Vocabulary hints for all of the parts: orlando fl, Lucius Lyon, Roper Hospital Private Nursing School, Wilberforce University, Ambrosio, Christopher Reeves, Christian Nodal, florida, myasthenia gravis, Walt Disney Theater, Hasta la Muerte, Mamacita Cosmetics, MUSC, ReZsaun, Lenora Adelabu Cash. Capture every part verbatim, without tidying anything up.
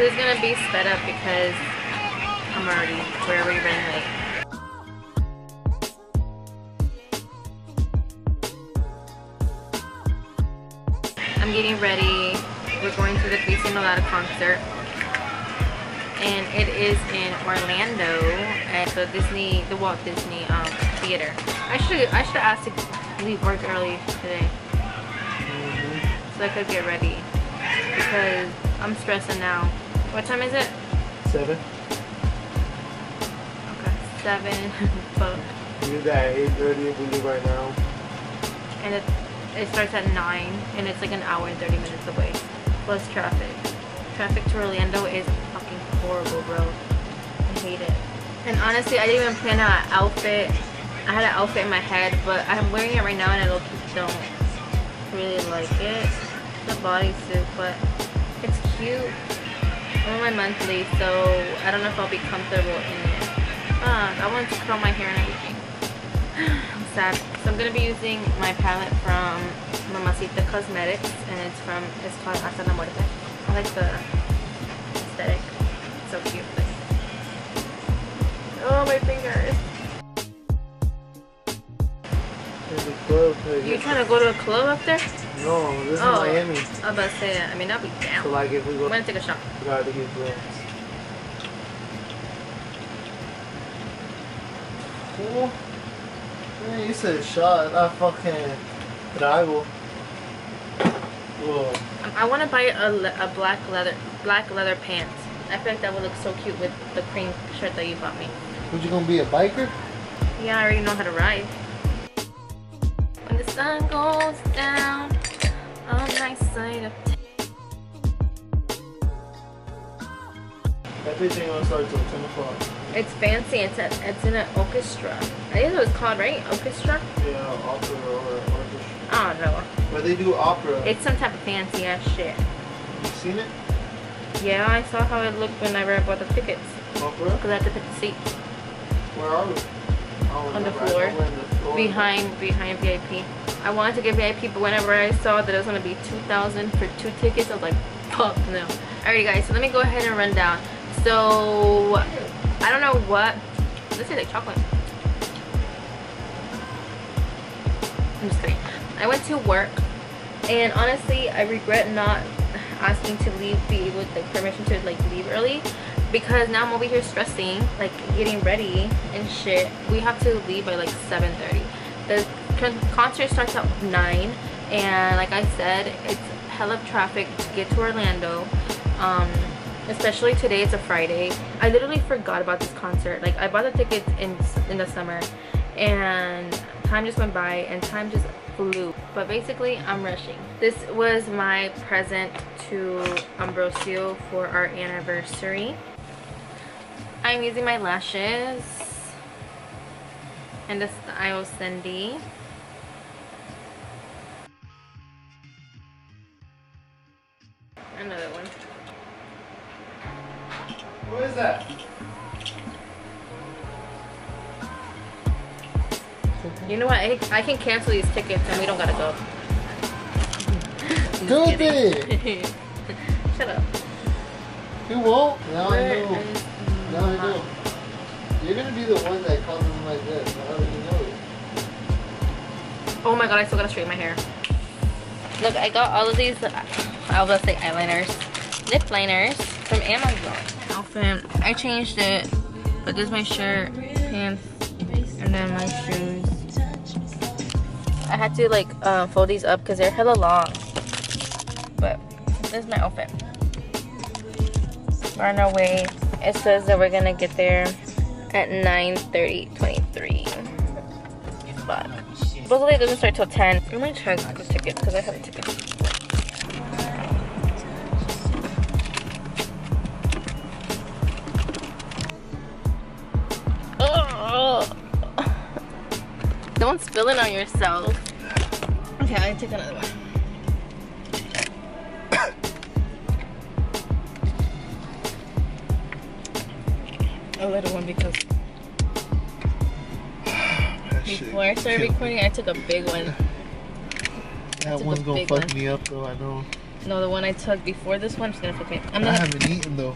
It was gonna be sped up because I'm already, we're already running late. I'm getting ready. We're going to the Christian Nodal concert. And it is in Orlando at the Disney, the Walt Disney um, Theater. I should, I should ask to leave work early today, mm-hmm. so I could get ready, because I'm stressing now. What time is it? Seven. Okay, seven. We're at eight thirty. We leave right now. And it, it starts at nine, and it's like an hour and thirty minutes away, plus traffic. Traffic to Orlando is horrible, bro. I hate it. And honestly, I didn't even plan out an outfit. I had an outfit in my head, but I'm wearing it right now and I low-key don't really like it. It's a bodysuit, but it's cute. I'm on my monthly, so I don't know if I'll be comfortable in it. Uh, I wanted to curl my hair and everything. I'm sad. So I'm gonna be using my palette from Mamacita Cosmetics, and it's from, it's called Hasta la Muerte. I like the aesthetic. So cute. Oh, my fingers. There's a club there. You trying to go to a club up there? No, this oh, is Miami. I was about to say that. I mean, I'll be down. So like if we go, I'm going to take a shot. We got to get drugs. Cool. Man, you said shot. I fucking trago. Whoa. I want to buy a, a black leather, black leather pants. I feel like that would look so cute with the cream shirt that you bought me. Would you gonna be a biker? Yeah, I already know how to ride. When the sun goes down, on my side of town. That bitch ain't gonna start till ten o'clock. It's fancy. It's a, it's in an orchestra. I think it was called, right? Orchestra? Yeah, opera or orchestra. I don't know. But they do opera. It's some type of fancy ass shit. You seen it? Yeah, I saw how it looked whenever I bought the tickets. Oh, for real? Because I had to pick the seat. Where are we? Oh, on the floor. I the floor. Behind, behind V I P. I wanted to get V I P, but whenever I saw that it was going to be two thousand dollars for two tickets, I was like, fuck no. Alrighty guys, so let me go ahead and run down. So, I don't know what. This tastes like chocolate. I'm just kidding. I went to work, and honestly, I regret not asking to leave, be with like permission to like leave early, because now I'm over here stressing, like getting ready and shit. We have to leave by like seven thirty. The concert starts at nine, and like I said, it's hell of traffic to get to Orlando. Um, especially today, it's a Friday. I literally forgot about this concert. Like I bought the tickets in in the summer, and time just went by, and time just flew. But basically, I'm rushing. This was my present to Ambrosio for our anniversary. I'm using my lashes, and this is the I O Cindy. Another one. What is that? You know what? I, I can cancel these tickets, and we don't gotta go. Stupid! Shut up. You won't? Now Where I know. Is, mm, now I know. You're gonna be the one that causes them like this. I already know it. Oh my god, I still gotta straighten my hair. Look, I got all of these, I was gonna say eyeliners, lip liners from Amazon. Outfit. I changed it, but this is my shirt, pants, and then my shoes. I had to like uh, fold these up because they're hella long. But this is my outfit. We're on our way. It says that we're gonna get there at nine thirty, twenty-three. But supposedly it doesn't start till ten. I'm gonna check the ticket because I have a ticket. Oh. Don't spill it on yourself. Okay, I took another one. A little one because that before I started recording, I took a big one. That one's gonna fuck one. me up though, I know. No, the one I took before this one. I'm just gonna put it. I'm not I haven't eaten though.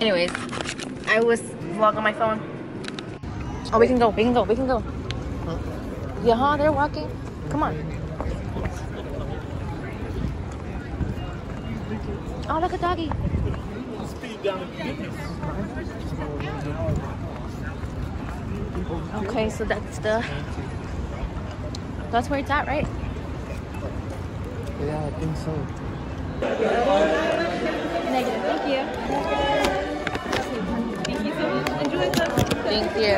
Anyways, I was vlogging my phone. Oh, we can go. We can go. We can go. Huh? Yeah, huh? They're walking. Come on. Oh, look at doggy. Okay, so that's the. That's where it's at, right? Yeah, I think so. Negative. Thank you. Thank you so much. Enjoy the. Thank you.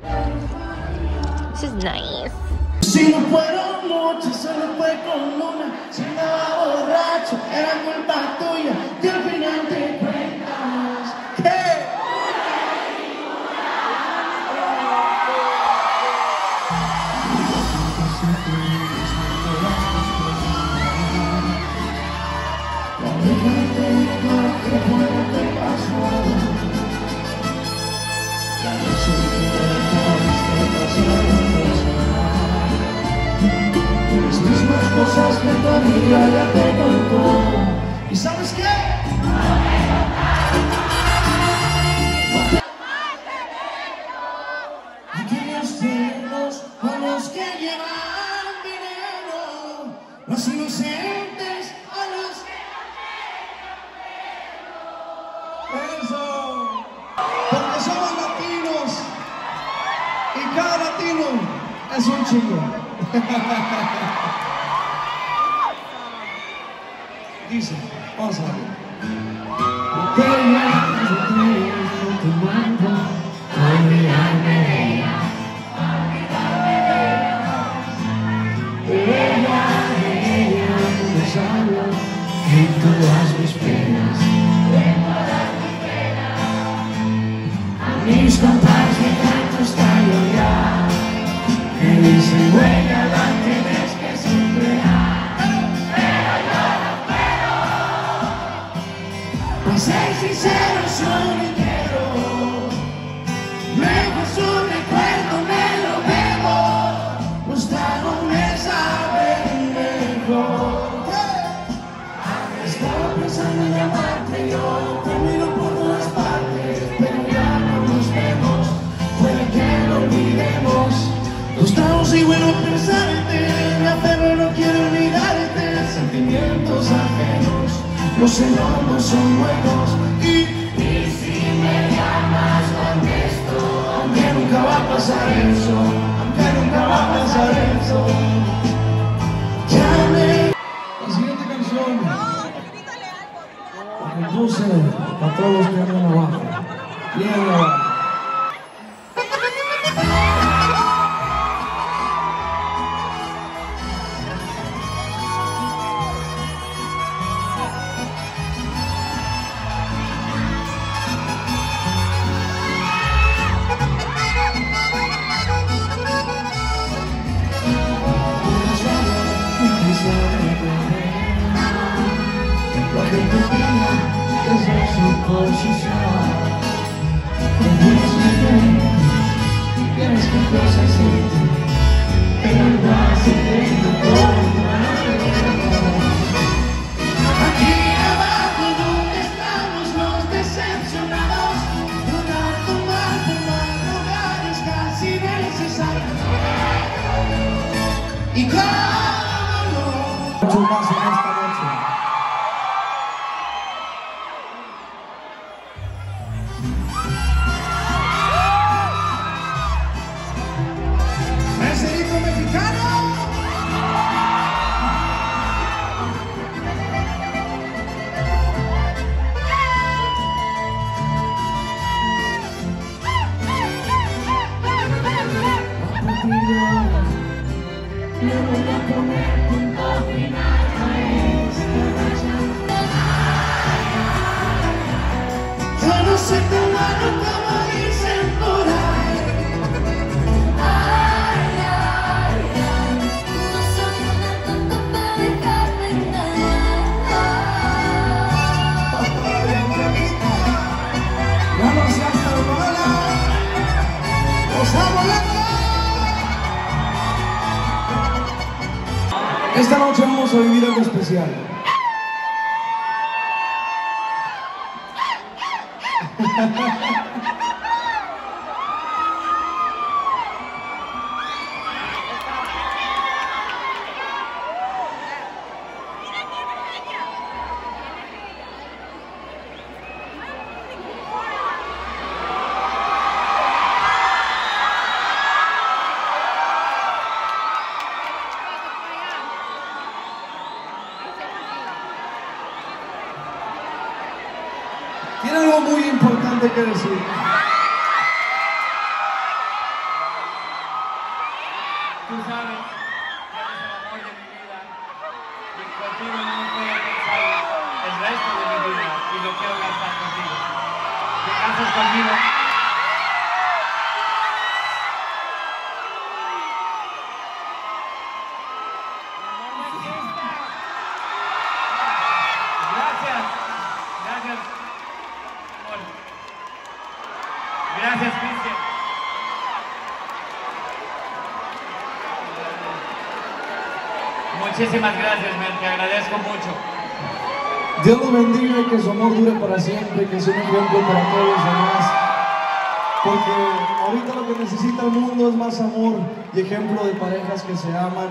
Nice. This is nice. Si no fueron muchos, solo fue con una. Si andaba borracho, era culpa tuya. Y al final te cuentas. ¿Qué? Mismas cosas que tu amiga ya te contó. ¿Y sabes qué? Aquellos tiempos con los que llevan dinero, los inocentes a los que no tienen. Eso. Porque somos latinos y cada latino es un chico. Dice, vamos a ver. Los segundos son buenos y, y si me llamas contesto, aunque nunca va a pasar eso, aunque nunca va a pasar eso. Llame. La siguiente canción la compuse a todos los que andan abajo. Bien abajo. Vamos hasta la Muerte. Esta noche vamos a vivir algo especial. Tiene algo muy importante que decir. Tú sabes que eres el amor de mi vida y contigo no me puedo pensar el resto de mi vida y lo quiero gastar contigo. ¿Te casas conmigo? Gracias, gracias. Gracias, Christian. Muchísimas gracias, man. Te agradezco mucho. Dios los bendiga y que su amor dure para siempre, que sea un ejemplo para todos los demás. Porque ahorita lo que necesita el mundo es más amor y ejemplo de parejas que se aman.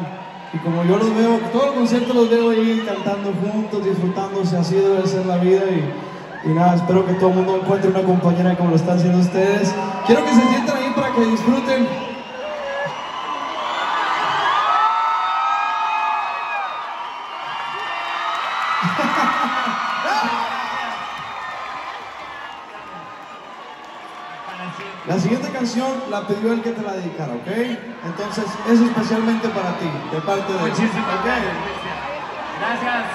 Y como yo los veo, todo el concierto los veo ahí cantando juntos, disfrutándose, así debe ser la vida. Y Y nada, espero que todo el mundo encuentre una compañera como lo están haciendo ustedes. Quiero que se sientan ahí para que disfruten. La siguiente canción la pidió el que te la dedicara, ¿ok? Entonces es especialmente para ti, de parte de... Muchísimas gracias. Gracias.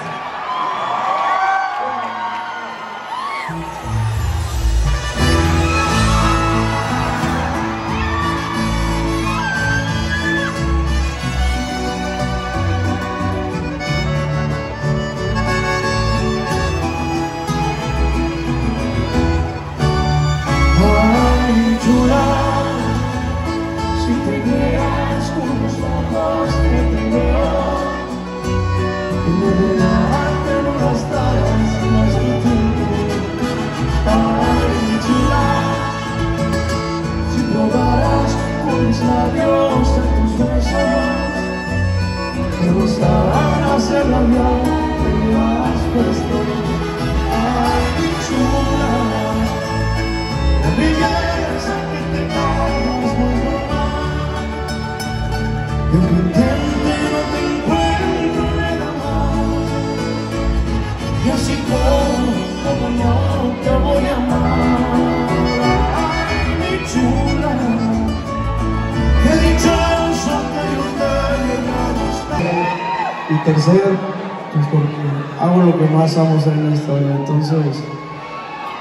Y tercero, pues porque hago lo que más amo hacer en esta vida. Entonces,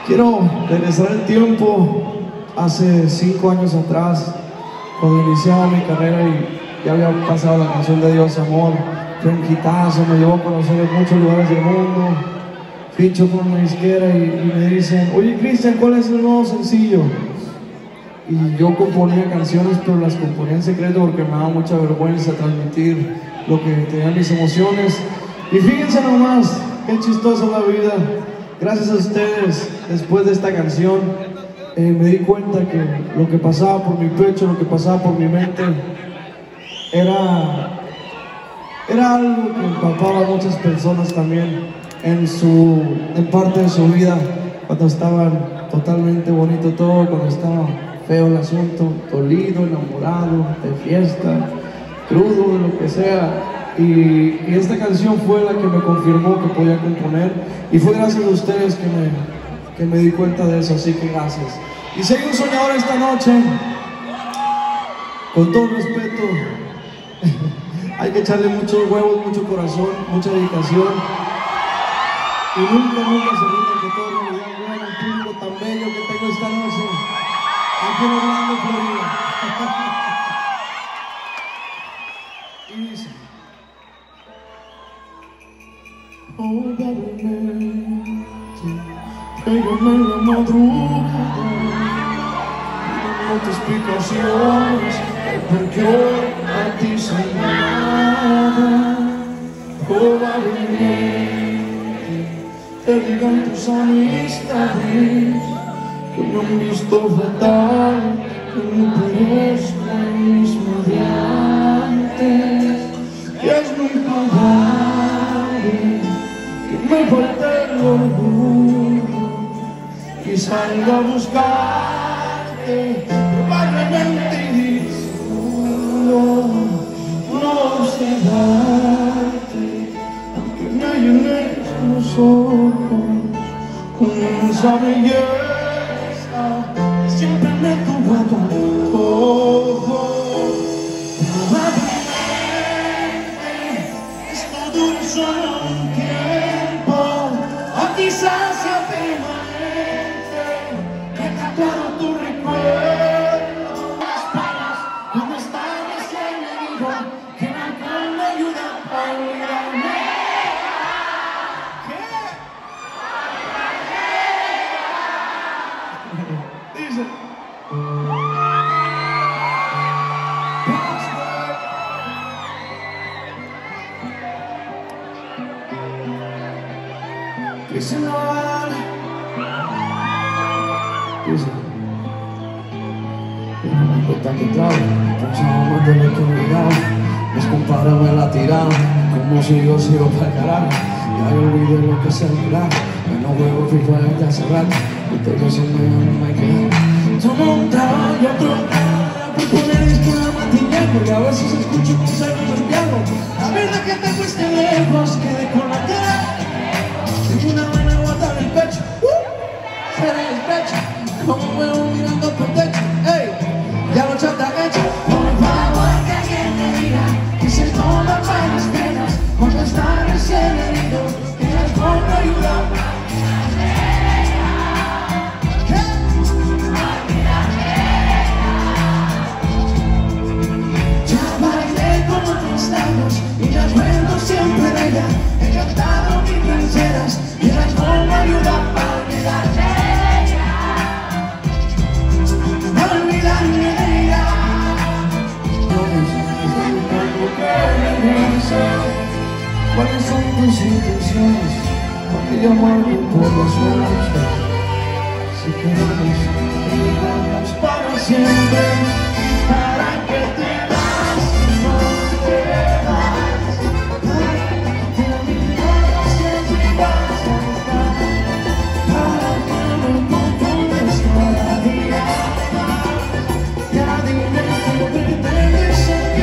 quiero regresar el tiempo hace cinco años atrás, cuando iniciaba mi carrera y ya había pasado la canción de Dios Amor. Fue un hitazo, me llevó a conocer en muchos lugares del mundo. Ficho con una disquera y, y me dicen, oye Christian, ¿cuál es el nuevo sencillo? Y yo componía canciones, pero las componía en secreto porque me daba mucha vergüenza transmitir lo que tenían mis emociones. Y fíjense nomás qué chistosa la vida. Gracias a ustedes, después de esta canción eh, me di cuenta que lo que pasaba por mi pecho, lo que pasaba por mi mente era era algo que empapaba a muchas personas también en su en parte de su vida, cuando estaban totalmente bonito todo, cuando estaba feo el asunto, dolido, enamorado, de fiesta, crudo, de lo que sea. Y, y esta canción fue la que me confirmó que podía componer, y fue gracias a ustedes que me, que me di cuenta de eso, así que gracias. Y si hay un soñador esta noche, con todo respeto, hay que echarle muchos huevos, mucho corazón, mucha dedicación, y nunca, nunca se olviden que todo lo día vean el público tan bello que tengo esta noche, aquí en Orlando, Florida. Hoy de repente pégame en la madrugada, no te explicaciones porque hoy a ti soy nada. sonista vez, que no me visto fatal, que no parezco el mismo de antes, que es muy probable que me falte el orgullo, que salga a buscarte, probablemente disculo, no sé darte, aunque me llenes los ojos con esa belleza que siempre me tuvo a tu antojo. Probablemente esto dure solo un tiempo, o quizás sea permanente, que tatuado tu recuerdo. Las palas, cuando están recién heridas, que la calma ayuda a olvidarme. Christian Nodal, Christian, pero me importa que trae, pensaba más de lo que olvidaba, mis compadres me la tiraron, como si yo sigo para el carajo, ya yo olvidé lo que se miraba, yo no juego FIFA desde hace rato, y te digo siempre yo no me quedo, tomo un trago y otro trago, por poner disco en la matinal, porque a veces escucho un salto del piano, la verdad que te fuiste lejos, quedé con la cara. Una buena guata en el pecho, uh, será el pecho, como un huevo mirando por techo, ey, ya lo chata hecho. Por favor que alguien me diga que si el todo para las penas, cuando está recién herido, que el alcohol no ayuda. ¿Cuáles son tus intenciones? ¿Por qué llamarme por las noches? Si queremos quedarnos para siempre, ¿para qué te vas? No te vas, para que terminemos en paz, para que me confundas cada día, ya dime que pretendes a ti.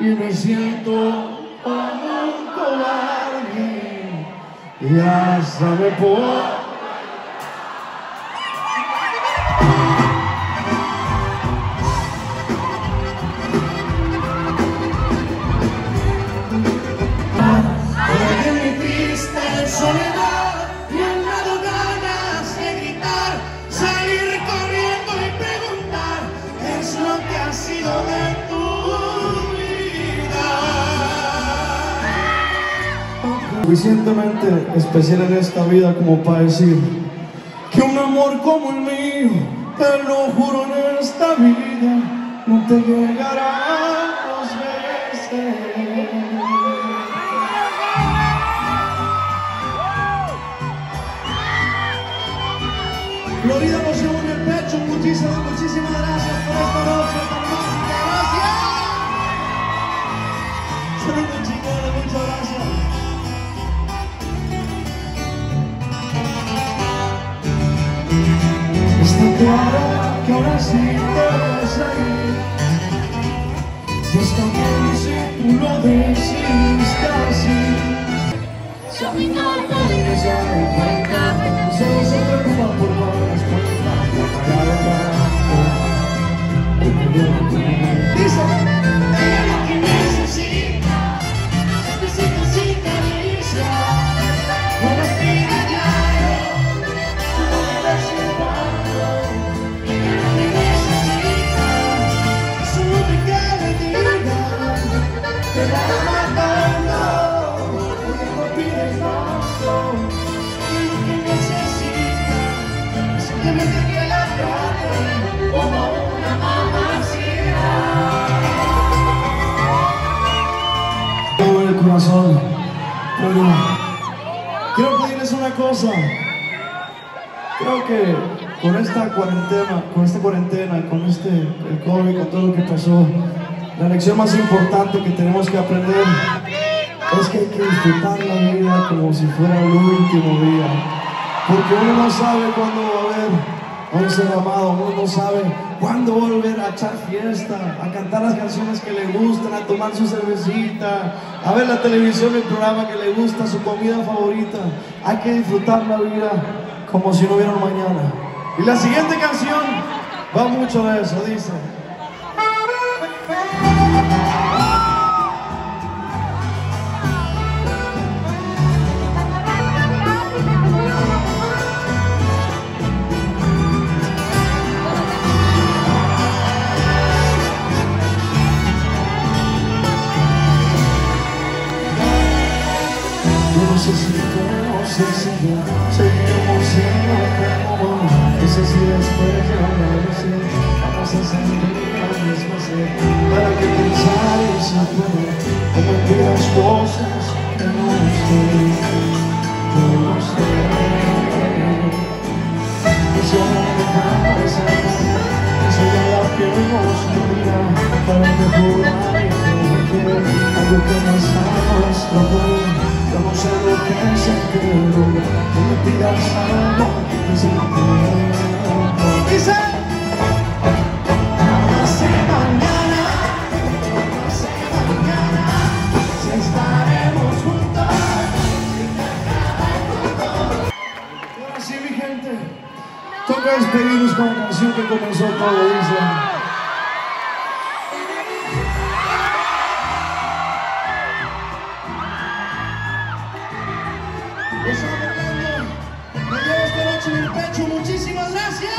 Y me siento como un cobarde, y hasta me puedo. Suficientemente especial en esta vida como para decir que un amor como el mío, te lo juro, en esta vida no te llegará dos veces. Florida emoción en el pecho, muchísimas, muchísimas gracias por esta noche tan mágica. Gracias. Son un chingón, muchas gracias. Está claro que ahora sí te vas a ir, y está bien si tú lo decidiste así. Yo me encanta y no se me cuenta, solo se preocupa por no las cuentas, por pagar el barato, porque yo no tengo. Dice, ella lo que necesita, siempre se necesita risa, buenas vidas ya. Te la matando, porque no pides tanto. corazón. Pero creo que tienes una cosa. Creo que con esta cuarentena, con esta cuarentena, con este el COVID, con todo lo que pasó, la lección más importante que tenemos que aprender es que hay que disfrutar la vida como si fuera el último día, porque uno no sabe cuándo va a haber un ser amado, uno no sabe cuándo volver a echar fiesta, a cantar las canciones que le gustan, a tomar su cervecita, a ver la televisión, el programa que le gusta, su comida favorita. Hay que disfrutar la vida como si no hubiera un mañana. Y la siguiente canción va mucho de eso, dice... No sé si conoces ella, seguimos siendo como no sé si después de amanecer vamos a sentir la misma sed. ¿Para qué pensar y saber cómo aquellas cosas que no sé? No sé. Quisiera dejar de saber que soy la que nos unirá para mejorar y proteger algo que nos ama nuestro amor. Yo no sé lo que es el credo, no me pidas algo que te siento. Dice: nace mañana, nace mañana, si estaremos juntos, sin cargar el. Y ahora sí, mi gente, toca despedirnos con la canción que comenzó todo, dice. Muchísimas gracias.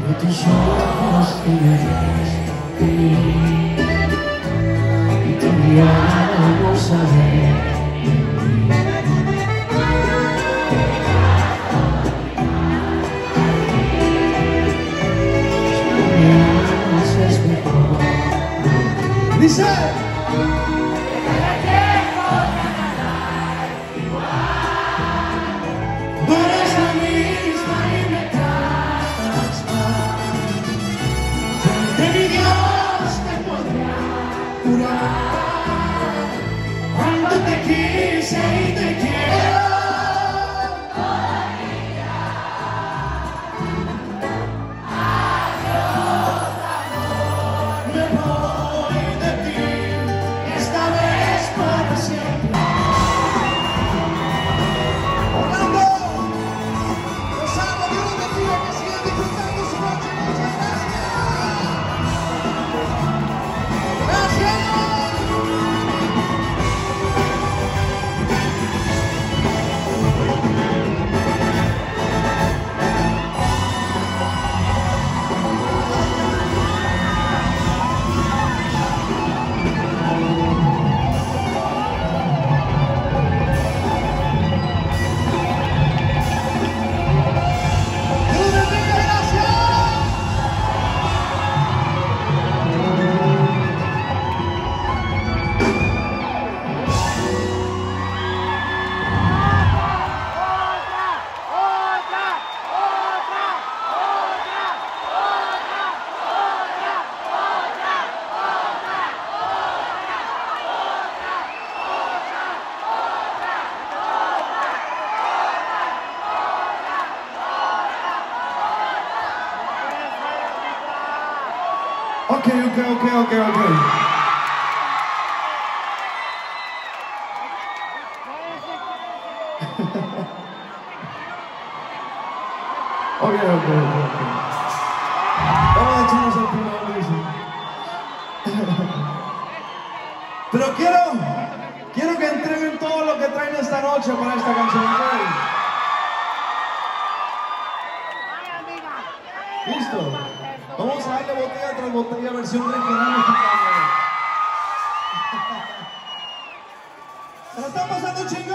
De tus ojos te verás y te miramos a ver. Dice: te quiero ganar igual, por esa misma libertad más. De mi Dios te podrá curar. Cuando te quise y te quiero Ok, ok, ok. Ok, ok, ok. Vamos a echarnos al final, dice. Pero quiero, quiero que entreguen todo lo que traen esta noche para esta canción. ¿Listo? Vamos a darle botella tras botella, versión regional mexicana. ¡Se lo están pasando chingón!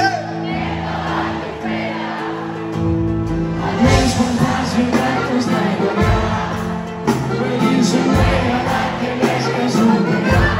De todas mis penas. A mis fantasmas y gatos traigo nada. Me dicen que nada tienes que superar.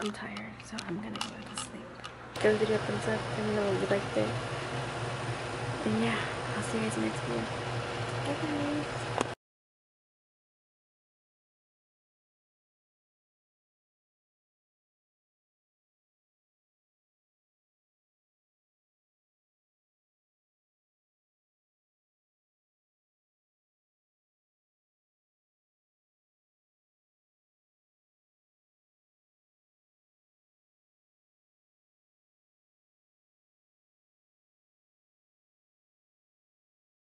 I'm tired, so I'm gonna go to sleep. Give the video a thumbs up, let me know what you liked it. And yeah, I'll see you guys next video. Bye bye.